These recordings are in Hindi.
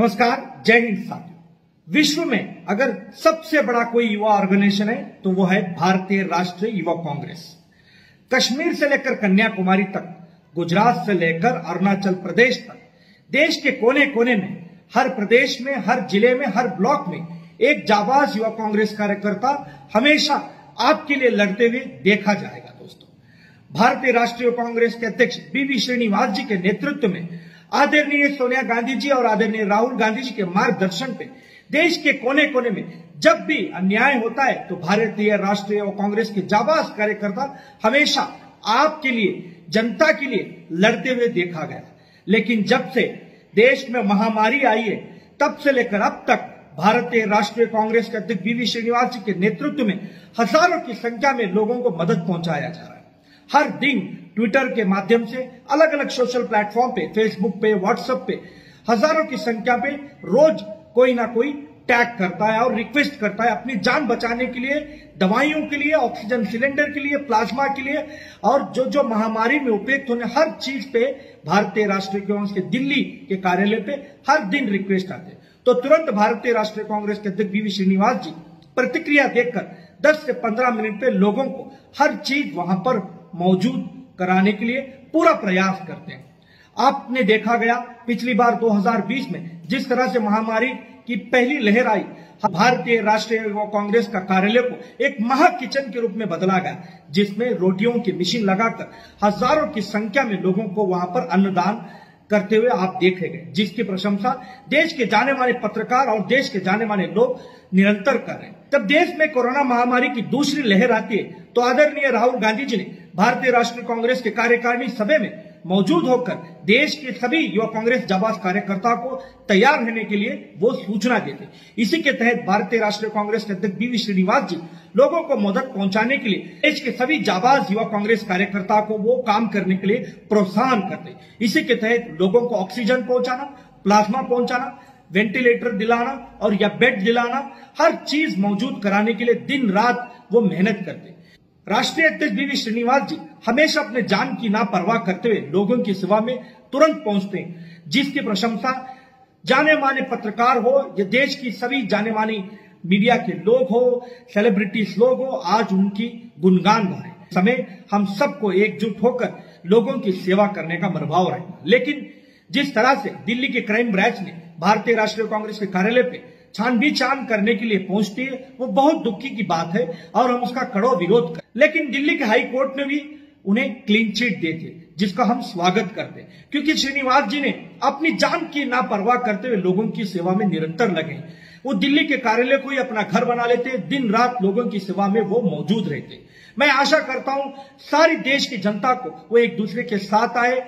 नमस्कार, जय हिंद साथियों। विश्व में अगर सबसे बड़ा कोई युवा ऑर्गेनाइजेशन है तो वो है भारतीय राष्ट्रीय युवा कांग्रेस। कश्मीर से लेकर कन्याकुमारी तक, गुजरात से लेकर अरुणाचल प्रदेश तक, देश के कोने कोने में, हर प्रदेश में, हर जिले में, हर ब्लॉक में एक जाबाज युवा कांग्रेस कार्यकर्ता हमेशा आपके लिए लड़ते हुए देखा जाएगा। दोस्तों, भारतीय राष्ट्रीय कांग्रेस के अध्यक्ष बी.वी. श्रीनिवास जी के नेतृत्व में आदरणीय सोनिया गांधी जी और आदरणीय राहुल गांधी जी के मार्गदर्शन पे देश के कोने कोने में जब भी अन्याय होता है तो भारतीय राष्ट्रीय कांग्रेस के जाबाज कार्यकर्ता हमेशा आपके लिए, जनता के लिए लड़ते हुए देखा गया। लेकिन जब से देश में महामारी आई है तब से लेकर अब तक भारतीय राष्ट्रीय कांग्रेस के अध्यक्ष बी.वी. श्रीनिवास जी के नेतृत्व में हजारों की संख्या में लोगों को मदद पहुंचाया जा रहा है। हर दिन ट्विटर के माध्यम से, अलग अलग सोशल प्लेटफॉर्म पे, फेसबुक पे, व्हाट्सएप पे हजारों की संख्या पे रोज कोई ना कोई टैग करता है और रिक्वेस्ट करता है अपनी जान बचाने के लिए, दवाइयों के लिए, ऑक्सीजन सिलेंडर के लिए, प्लाज्मा के लिए और जो जो महामारी में उपयुक्त होने हर चीज पे भारतीय राष्ट्रीय कांग्रेस के दिल्ली के कार्यालय पे हर दिन रिक्वेस्ट आते हैं। तो तुरंत भारतीय राष्ट्रीय कांग्रेस के अध्यक्ष बी.वी. श्रीनिवास जी प्रतिक्रिया देखकर 10 से 15 मिनट पे लोगों को हर चीज वहां पर मौजूद कराने के लिए पूरा प्रयास करते हैं। आपने देखा गया पिछली बार 2020 में जिस तरह से महामारी की पहली लहर आई, भारतीय राष्ट्रीय युवा कांग्रेस का कार्यालय को एक महा किचन के रूप में बदला गया, जिसमें रोटियों की मशीन लगाकर हजारों की संख्या में लोगों को वहां पर अन्नदान करते हुए आप देखे गए, जिसकी प्रशंसा देश के जाने माने पत्रकार और देश के जाने माने लोग निरंतर कर रहे हैं। जब देश में कोरोना महामारी की दूसरी लहर आती है तो आदरणीय राहुल गांधी जी ने भारतीय राष्ट्रीय कांग्रेस के कार्यकारिणी सभा में मौजूद होकर देश के सभी युवा कांग्रेस जाबाज कार्यकर्ता को तैयार रहने के लिए वो सूचना देते। इसी के तहत भारतीय राष्ट्रीय कांग्रेस के अध्यक्ष बी.वी. श्रीनिवास जी लोगों को मदद पहुंचाने के लिए देश के सभी जाबाज युवा कांग्रेस कार्यकर्ता को वो काम करने के लिए प्रोत्साहन करते। इसी के तहत लोगों को ऑक्सीजन पहुंचाना, प्लाज्मा पहुंचाना, वेंटिलेटर दिलाना और या बेड दिलाना, हर चीज मौजूद कराने के लिए दिन रात वो मेहनत करते। राष्ट्रीय अध्यक्ष बी.वी. श्रीनिवास जी हमेशा अपने जान की ना परवाह करते हुए लोगों की सेवा में तुरंत पहुंचते हैं, जिसकी प्रशंसा जाने माने पत्रकार हो या देश की सभी जाने मानी मीडिया के लोग हो, सेलिब्रिटीज लोग हो, आज उनकी गुणगान गा रहे। समय हम सबको एकजुट होकर लोगों की सेवा करने का मनभाव रहेगा। लेकिन जिस तरह से दिल्ली के क्राइम ब्रांच ने भारतीय राष्ट्रीय कांग्रेस के कार्यालय पे छानबीन करने के लिए पहुंचती है वो बहुत दुखी की बात है और हम उसका कड़ो विरोध कर। लेकिन दिल्ली के हाई कोर्ट ने भी उन्हें क्लीन चिट देती है, जिसका हम स्वागत करते हैं, क्योंकि श्रीनिवास जी ने अपनी जान की ना परवाह करते हुए लोगों की सेवा में निरंतर लगे। वो दिल्ली के कार्यालय को ही अपना घर बना लेते, दिन रात लोगों की सेवा में वो मौजूद रहते। मैं आशा करता हूं सारी देश की जनता को वो एक दूसरे के साथ आए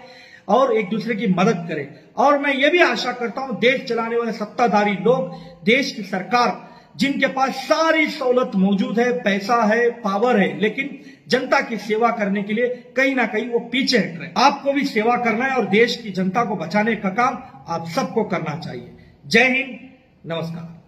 और एक दूसरे की मदद करें। और मैं ये भी आशा करता हूं देश चलाने वाले सत्ताधारी लोग, देश की सरकार जिनके पास सारी सहूलत मौजूद है, पैसा है, पावर है, लेकिन जनता की सेवा करने के लिए कहीं ना कहीं वो पीछे हट रहे। आपको भी सेवा करना है और देश की जनता को बचाने का काम आप सबको करना चाहिए। जय हिंद, नमस्कार।